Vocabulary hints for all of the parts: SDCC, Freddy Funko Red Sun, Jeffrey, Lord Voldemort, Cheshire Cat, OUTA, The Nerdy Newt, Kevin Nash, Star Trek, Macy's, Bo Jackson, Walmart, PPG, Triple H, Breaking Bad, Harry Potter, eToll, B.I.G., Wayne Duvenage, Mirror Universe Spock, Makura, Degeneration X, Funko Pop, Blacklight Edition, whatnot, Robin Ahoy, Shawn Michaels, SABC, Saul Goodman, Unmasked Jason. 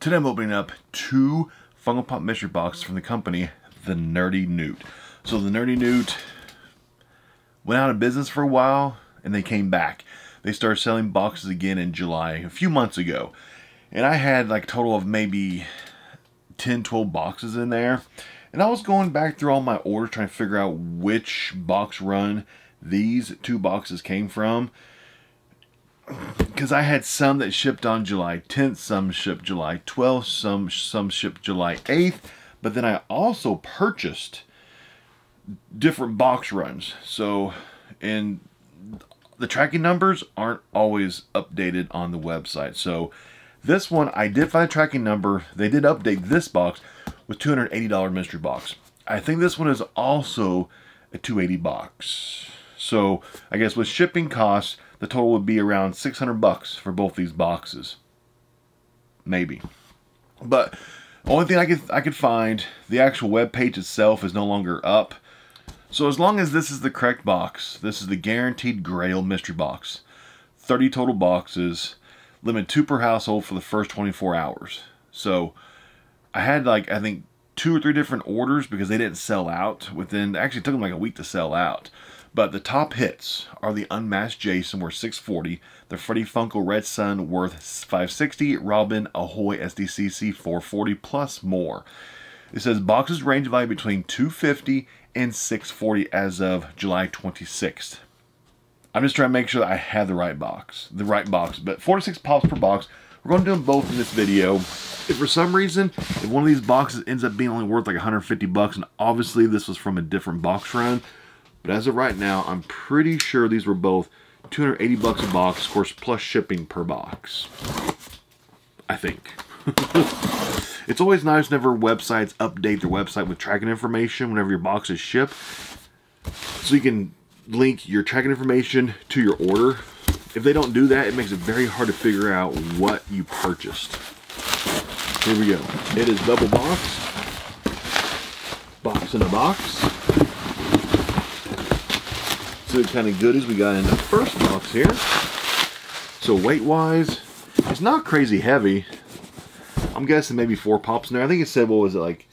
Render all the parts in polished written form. Today I'm opening up two Funko Pop mystery boxes from the company, The Nerdy Newt. So The Nerdy Newt went out of business for a while and they came back. They started selling boxes again in July, a few months ago. And I had like a total of maybe 10, 12 boxes in there. And I was going back through all my orders trying to figure out which box run these two boxes came from. Because I had some that shipped on July 10th, some shipped July 12th, some shipped July 8th. But then I also purchased different box runs. So, and the tracking numbers aren't always updated on the website. So this one, I did find a tracking number. They did update this box with $280 mystery box. I think this one is also a $280 box. So I guess with shipping costs, the total would be around $600 for both these boxes, maybe. But only thing I could find, the actual web page itself is no longer up. So as long as this is the correct box, this is the guaranteed Grail mystery box. 30 total boxes, limit 2 per household for the first 24 hours. So I had like I think 2 or 3 different orders because they didn't sell out within. Actually, it took them like a week to sell out. But the top hits are the Unmasked Jason worth $640, the Freddy Funko Red Sun worth $560, Robin Ahoy SDCC $440 plus more. It says boxes range value between $250 and $640 as of July 26th. I'm just trying to make sure that I have the right box. But 4 to 6 pops per box. We're going to do them both in this video. If for some reason, if one of these boxes ends up being only worth like $150, and obviously this was from a different box run. But as of right now, I'm pretty sure these were both $280 a box, of course, plus shipping per box. I think. It's always nice whenever websites update their website with tracking information whenever your box is shipped. So you can link your tracking information to your order. If they don't do that, it makes it very hard to figure out what you purchased. Here we go. It is double box. Box in a box. So what kind of goodies we got in the first box here. So weight wise, it's not crazy heavy. I'm guessing maybe 4 pops in there. I think it said, what was it, like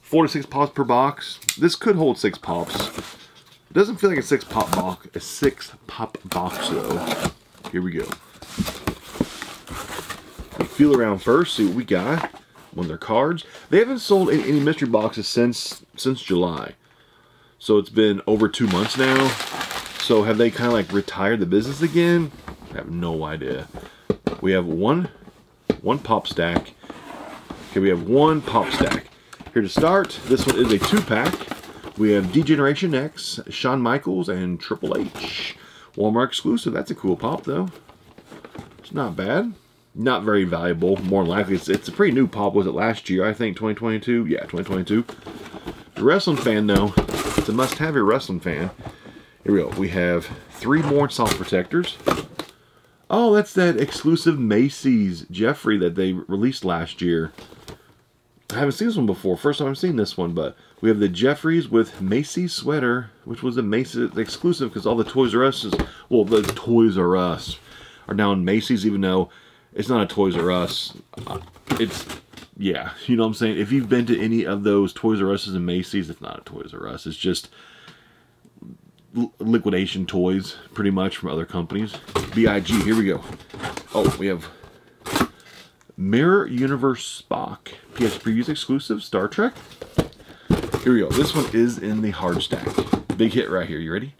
4 to 6 pops per box. This could hold 6 pops. It doesn't feel like a 6 pop box, a 6 pop box though. Here we go. We feel around first, see what we got. One of their cards. They haven't sold any mystery boxes since July. So it's been over 2 months now. So have they kind of like retired the business again? I have no idea. We have one pop stack. Okay, we have one pop stack. Here to start, this one is a 2-pack. We have Degeneration X, Shawn Michaels, and Triple H. Walmart exclusive, that's a cool pop though. It's not bad. Not very valuable, more than likely. It's a pretty new pop, was it last year? I think 2022, yeah, 2022. The wrestling fan though, it's a must have your wrestling fan. Here we go. We have 3 more soft protectors. Oh, that's that exclusive Macy's Jeffrey that they released last year. I haven't seen this one before. First time I've seen this one, but we have the Jeffrey's with Macy's sweater, which was a Macy's exclusive because all the Toys R Us, well, the Toys R Us are now in Macy's, even though it's not a Toys R Us. It's, yeah, you know what I'm saying? If you've been to any of those Toys R Us's and Macy's, it's not a Toys R Us. It's just liquidation toys pretty much from other companies. B.I.G. here we go. Oh, we have Mirror Universe Spock, PS Previews exclusive, Star Trek. Here we go. This one is in the hard stack. Big hit right here. You ready?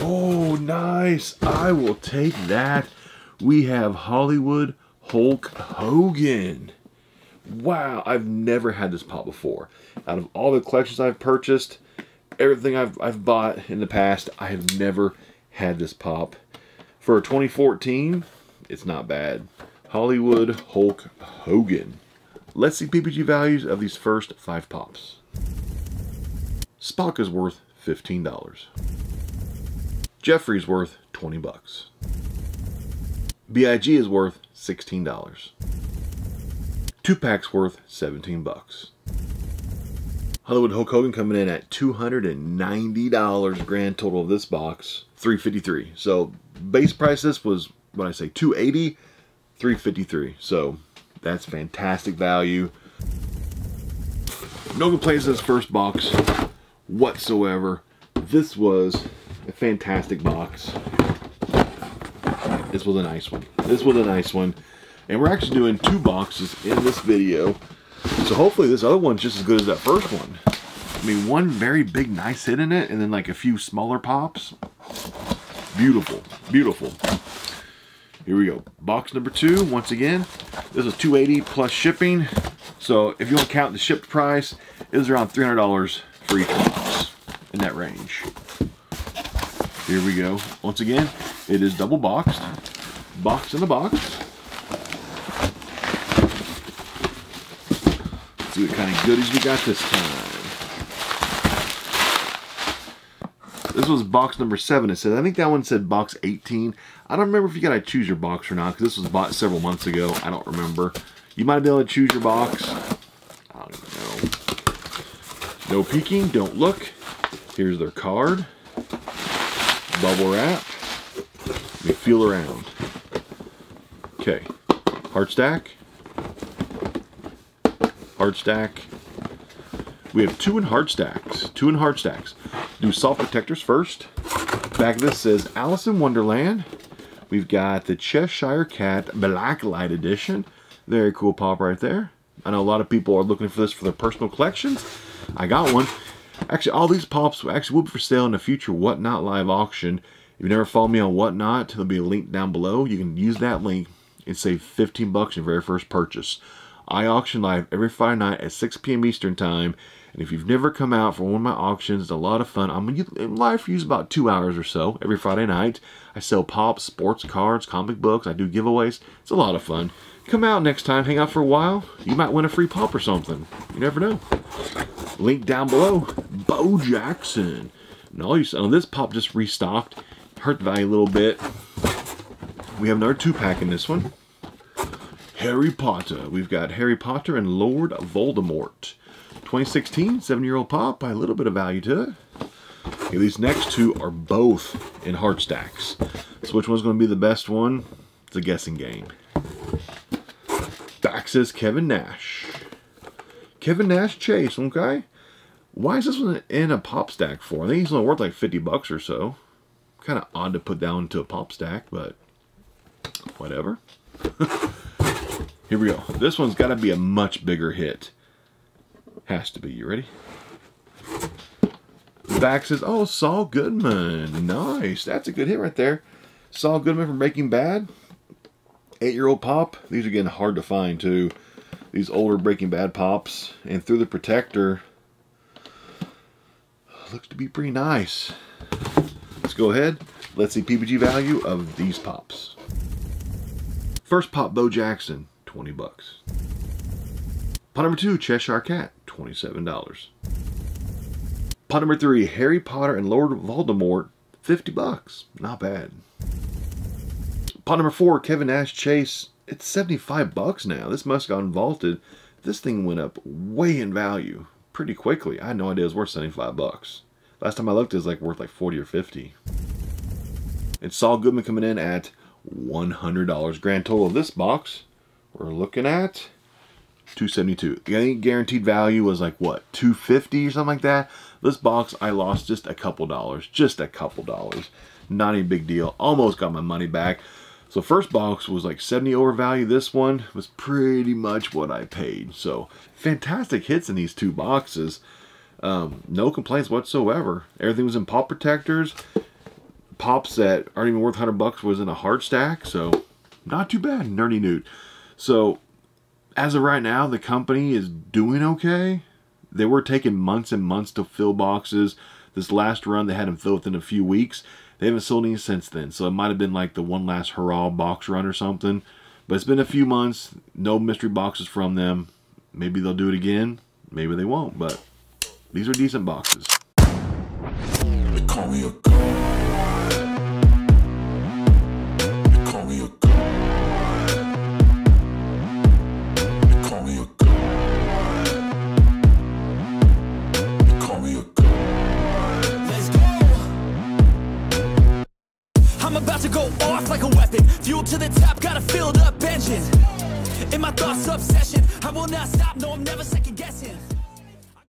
Oh, nice. I will take that. We have Hollywood Hulk Hogan. Wow, I've never had this pop before. Out of all the collections I've purchased, everything I've bought in the past, I have never had this pop. For 2014, it's not bad. Hollywood Hulk Hogan. Let's see PPG values of these first 5 pops. Spock is worth $15. Jeffrey's worth $20. B.I.G. is worth $16. 2-pack's worth $17. Hollywood Hulk Hogan coming in at $290 grand total of this box, $353. So base price this was, when I say $280, $353. So That's fantastic value. No complaints in this first box whatsoever. This was a fantastic box. This was a nice one. This was a nice one. And we're actually doing two boxes in this video. So hopefully this other one's just as good as that first one. I mean, one very big nice hit in it and then like a few smaller pops. Beautiful, beautiful. Here we go. Box number two, once again. This is $280 plus shipping. So if you want to count the shipped price, it was around $300 for each box in that range. Here we go. Once again, it is double boxed. Box in the box. Let's see what kind of goodies we got this time. This was box number 7. It said, I think that one said box 18. I don't remember if you got to choose your box or not, because this was bought several months ago. I don't remember. You might be able to choose your box. I don't know. No peeking, don't look. Here's their card. Bubble wrap. Let me feel around. Okay. Heart stack. Heart stack. We have two in heart stacks. Two in heart stacks. Do soft protectors first. Back of this says Alice in Wonderland. We've got the Cheshire Cat Blacklight Edition. Very cool pop right there. I know a lot of people are looking for this for their personal collections. I got one. Actually, all these pops will be for sale in the future Whatnot live auction. If you never follow me on Whatnot, there'll be a link down below. You can use that link and save $15 on your very first purchase. I auction live every Friday night at 6 p.m. Eastern time. And if you've never come out for one of my auctions, it's a lot of fun. I'm live for you about 2 hours or so every Friday night. I sell pops, sports cards, comic books. I do giveaways. It's a lot of fun. Come out next time, hang out for a while. You might win a free pop or something. You never know. Link down below. Bo Jackson. And all you saw, oh, this pop just restocked. Hurt the value a little bit. We have another 2-pack in this one. Harry Potter. We've got Harry Potter and Lord Voldemort. 2016, 7-year-old pop. By a little bit of value to it. Okay, these next two are both in heart stacks. So which one's going to be the best one? It's a guessing game. Back says Kevin Nash. Kevin Nash Chase, okay? Why is this one in a pop stack for? I think he's only worth like $50 or so. Kind of odd to put down into a pop stack, but whatever. Here we go. This one's got to be a much bigger hit. Has to be. You ready? Back says, oh, Saul Goodman. Nice. That's a good hit right there. Saul Goodman from Breaking Bad. 8-year-old pop. These are getting hard to find too. These older Breaking Bad pops. And through the protector. Looks to be pretty nice. Let's go ahead. Let's see PPG value of these pops. First pop, Bo Jackson. $20. Pop number 2, Cheshire Cat. $27. Pop number 3, Harry Potter and Lord Voldemort. $50. Not bad. Pot number 4, Kevin Nash Chase. It's $75 now. This must have gone vaulted. This thing went up way in value pretty quickly. I had no idea it was worth $75. Last time I looked, it was like worth like 40 or 50. And Saul Goodman coming in at $100. Grand total of this box, we're looking at $272. I think guaranteed value was like what, $250 or something like that. This box, I lost just a couple dollars. Just a couple dollars. Not any big deal. Almost got my money back. So first box was like $70 overvalue. This one was pretty much what I paid. So fantastic hits in these two boxes. No complaints whatsoever. Everything was in pop protectors. Pops that aren't even worth $100 was in a hard stack. So not too bad, Nerdy Newt. So as of right now, the company is doing okay. They were taking months and months to fill boxes. This last run, they had them filled within a few weeks. They haven't sold any since then, so it might have been like the one last hurrah box run or something. But it's been a few months, no mystery boxes from them. Maybe they'll do it again, maybe they won't, but these are decent boxes. They call me a god. They call me a god. They call me a god. They call me a god. I'm about to go off like a weapon. Fuel to the top, got a filled up engine. In my thoughts. God's obsession. I will not stop, no, I'm never second guessing.